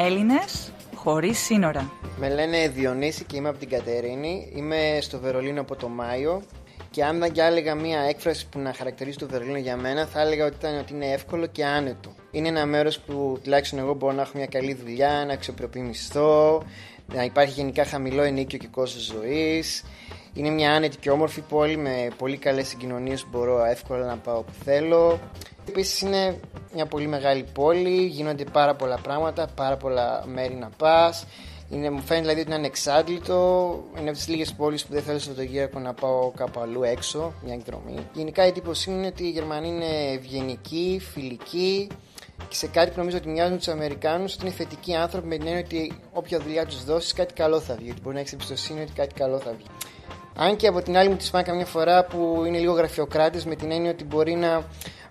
Έλληνες χωρίς σύνορα. Με λένε Διονύση και είμαι από την Κατερίνη. Είμαι στο Βερολίνο από το Μάιο. Και αν θα έλεγα μία έκφραση που να χαρακτηρίζει το Βερολίνο για μένα, θα έλεγα ότι είναι εύκολο και άνετο. Είναι ένα μέρος που τουλάχιστον εγώ μπορώ να έχω μια καλή δουλειά, να αξιοπρεπή μισθό, να υπάρχει γενικά χαμηλό ενίκιο και κόστος ζωής. Είναι μια άνετη και όμορφη πόλη με πολύ καλές συγκοινωνίες που μπορώ εύκολα να πάω όπου θέλω. Επίσης είναι μια πολύ μεγάλη πόλη, γίνονται πάρα πολλά πράγματα, πάρα πολλά μέρη να πας. Μου φαίνεται δηλαδή ότι είναι ανεξάντλητο. Είναι από τις λίγες πόλεις που δεν θέλω στο Σαββατοκύριακο να πάω κάπου αλλού έξω, μια εκδρομή. Γενικά η εντύπωση είναι ότι οι Γερμανοί είναι ευγενικοί, φιλικοί και σε κάτι που νομίζω ότι μοιάζουν τους Αμερικάνους, ότι είναι θετικοί άνθρωποι με την έννοια ότι όποια δουλειά τους δώσεις κάτι καλό θα βγει. Ότι μπορεί να έχεις εμπιστοσύνη ότι κάτι καλό θα βγει. Αν και από την άλλη μου τη φάνηκε μια φορά που είναι λίγο γραφειοκράτες με την έννοια ότι μπορεί να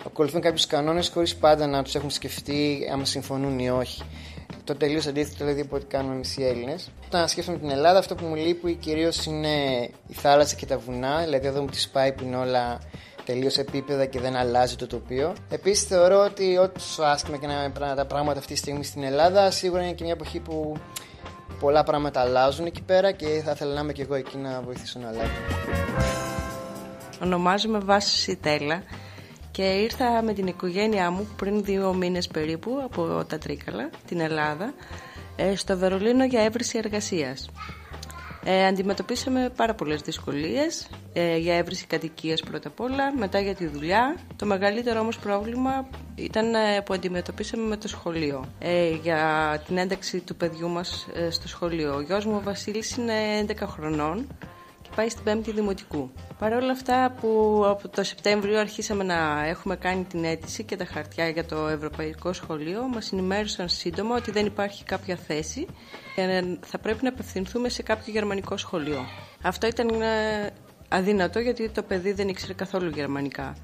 ακολουθούν κάποιους κανόνες χωρίς πάντα να τους έχουν σκεφτεί άμα συμφωνούν ή όχι. Το τελείως αντίθετο δηλαδή από ό,τι κάνουμε εμείς οι Έλληνες. Όταν σκέφτομαι την Ελλάδα, αυτό που μου λείπει κυρίως είναι η θάλασσα και τα βουνά. Δηλαδή, εδώ μου τη σπάει που είναι όλα τελείως επίπεδα και δεν αλλάζει το τοπίο. Επίσης, θεωρώ ότι όσο άσχημα και να είναι τα πράγματα αυτή τη στιγμή στην Ελλάδα, σίγουρα είναι και μια εποχή που πολλά πράγματα αλλάζουν εκεί πέρα και θα ήθελα να είμαι και εγώ εκεί να βοηθήσω να αλλάξω. Ονομάζομαι Βάσια Σιτέλλα και ήρθα με την οικογένειά μου πριν 2 μήνες περίπου από τα Τρίκαλα, την Ελλάδα, στο Βερολίνο για έβριση εργασίας. Αντιμετωπίσαμε πάρα πολλές δυσκολίες για έβριση κατοικίας πρώτα απ' όλα, μετά για τη δουλειά. Το μεγαλύτερο όμως πρόβλημα ήταν που αντιμετωπίσαμε με το σχολείο, για την ένταξη του παιδιού μας στο σχολείο. Ο γιος μου ο Βασίλης είναι 11 χρονών και πάει στην 5η Δημοτικού. Παρ' όλα αυτά που από το Σεπτέμβριο αρχίσαμε να έχουμε κάνει την αίτηση και τα χαρτιά για το Ευρωπαϊκό Σχολείο, μας ενημέρωσαν σύντομα ότι δεν υπάρχει κάποια θέση και θα πρέπει να απευθυνθούμε σε κάποιο γερμανικό σχολείο. Αυτό ήταν αδύνατο γιατί το παιδί δεν ήξερε καθόλου γερμανικά.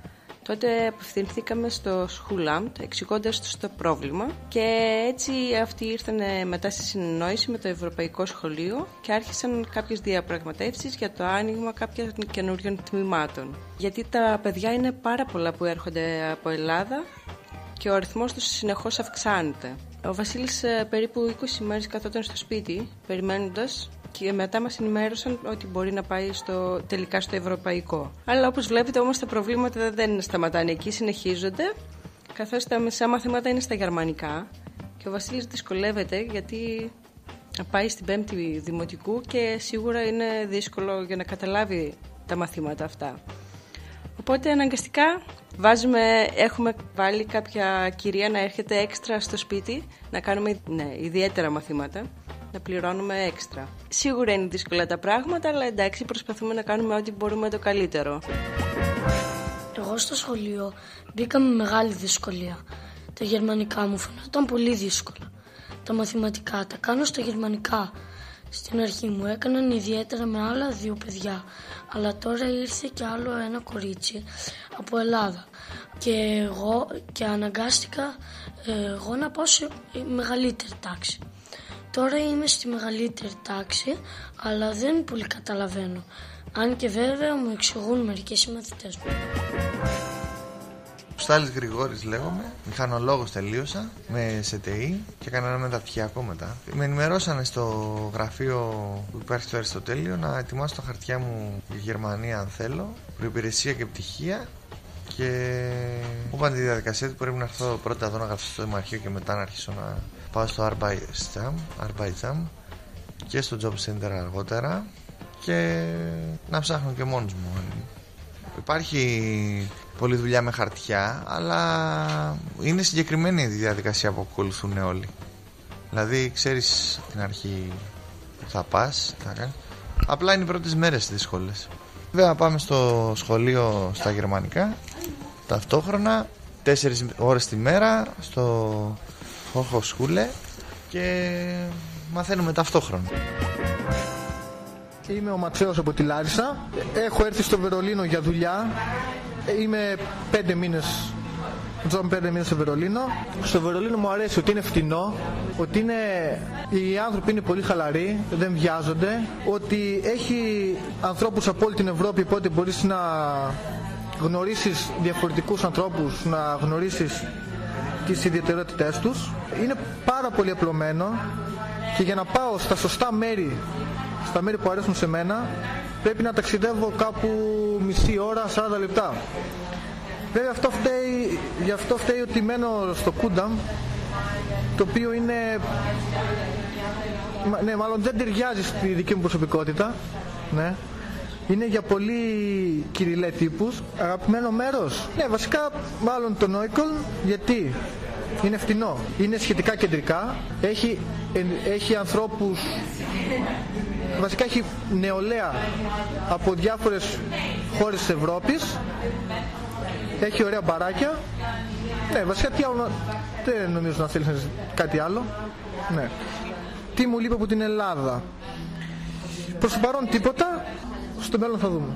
Τότε απευθυνθήκαμε στο School Amt, εξηγώντας τους το πρόβλημα και έτσι αυτοί ήρθαν μετά στη συνεννόηση με το Ευρωπαϊκό Σχολείο και άρχισαν κάποιες διαπραγματεύσεις για το άνοιγμα κάποιων καινούριων τμήματων. Γιατί τα παιδιά είναι πάρα πολλά που έρχονται από Ελλάδα και ο αριθμός τους συνεχώς αυξάνεται. Ο Βασίλης περίπου 20 μέρες καθόταν στο σπίτι περιμένοντας και μετά μας ενημέρωσαν ότι μπορεί να πάει τελικά στο ευρωπαϊκό. Αλλά όπως βλέπετε όμως τα προβλήματα δεν σταματάνε εκεί, συνεχίζονται, καθώς τα μεσά μαθήματα είναι στα γερμανικά και ο Βασίλης δυσκολεύεται γιατί πάει στην 5η Δημοτικού και σίγουρα είναι δύσκολο για να καταλάβει τα μαθήματα αυτά. Οπότε αναγκαστικά έχουμε βάλει κάποια κυρία να έρχεται έξτρα στο σπίτι, να κάνουμε ιδιαίτερα μαθήματα, να πληρώνουμε έξτρα. Σίγουρα είναι δύσκολα τα πράγματα, αλλά εντάξει, προσπαθούμε να κάνουμε ό,τι μπορούμε το καλύτερο. Εγώ στο σχολείο μπήκα με μεγάλη δυσκολία. Τα γερμανικά μου φαινόταν πολύ δύσκολα. Τα μαθηματικά τα κάνω στα γερμανικά. Στην αρχή μου έκαναν ιδιαίτερα με άλλα 2 παιδιά, αλλά τώρα ήρθε και άλλο ένα κορίτσι από Ελλάδα και αναγκάστηκα εγώ να πάω σε μεγαλύτερη τάξη. Τώρα είμαι στη μεγαλύτερη τάξη, αλλά δεν πολύ καταλαβαίνω, αν και βέβαια μου εξηγούν μερικοί συμμαθητές μου. Στάλης Γρηγόρης λέγομαι, μηχανολόγος τελείωσα με ΣΕΤΕ και έκανα ένα μεταπτυχιακό μετά. Με ενημερώσανε στο γραφείο που υπάρχει στο Αριστοτέλειο να ετοιμάσω τα χαρτιά μου για Γερμανία αν θέλω, προϋπηρεσία και πτυχία. Και μου είπαν τη διαδικασία ότι πρέπει να έρθω πρώτα εδώ να γράψω στο Μαρχείο και μετά να αρχίσω να πάω στο Arbeitsamt και στο Job Center αργότερα και να ψάχνω και μόνος μου. Υπάρχει πολλή δουλειά με χαρτιά, αλλά είναι συγκεκριμένη η διαδικασία που ακολουθούν όλοι. Δηλαδή ξέρεις την αρχή που θα πας, θα κάνεις. Απλά είναι οι πρώτες μέρες δύσκολες. Βέβαια πάμε στο σχολείο στα γερμανικά, ταυτόχρονα, 4 ώρες τη μέρα στο Hochschule και μαθαίνουμε ταυτόχρονα. Είμαι ο Ματθαίος από τη Λάρισα, έχω έρθει στο Βερολίνο για δουλειά, είμαι 5 μήνες. Ζω 5 μήνες στο Βερολίνο. Στο Βερολίνο μου αρέσει ότι είναι φτηνό, ότι οι άνθρωποι είναι πολύ χαλαροί, δεν βιάζονται, ότι έχει ανθρώπους από όλη την Ευρώπη, οπότε μπορείς να γνωρίσεις διαφορετικούς ανθρώπους, να γνωρίσεις τις ιδιαιτερότητές τους. Είναι πάρα πολύ απλωμένο και για να πάω στα σωστά μέρη, στα μέρη που αρέσουν σε μένα, πρέπει να ταξιδεύω κάπου μισή ώρα, 40 λεπτά. Βέβαια γι' αυτό φταίει ότι μένω στο Κούνταμ, το οποίο είναι... Ναι, μάλλον δεν ταιριάζει στη δική μου προσωπικότητα. Ναι. Είναι για πολύ κυριλέ τύπους. Αγαπημένο μέρος. Ναι, βασικά μάλλον το Νόικολ, γιατί είναι φτηνό. Είναι σχετικά κεντρικά. Έχει ανθρώπους... Βασικά έχει νεολαία από διάφορες χώρες της Ευρώπης. Έχει ωραία μπαράκια. Ναι, βασικά τι άλλο... Δεν νομίζω να θέλεις κάτι άλλο. Ναι. Τι μου λείπει από την Ελλάδα? Προς το παρόν τίποτα, στο μέλλον θα δούμε.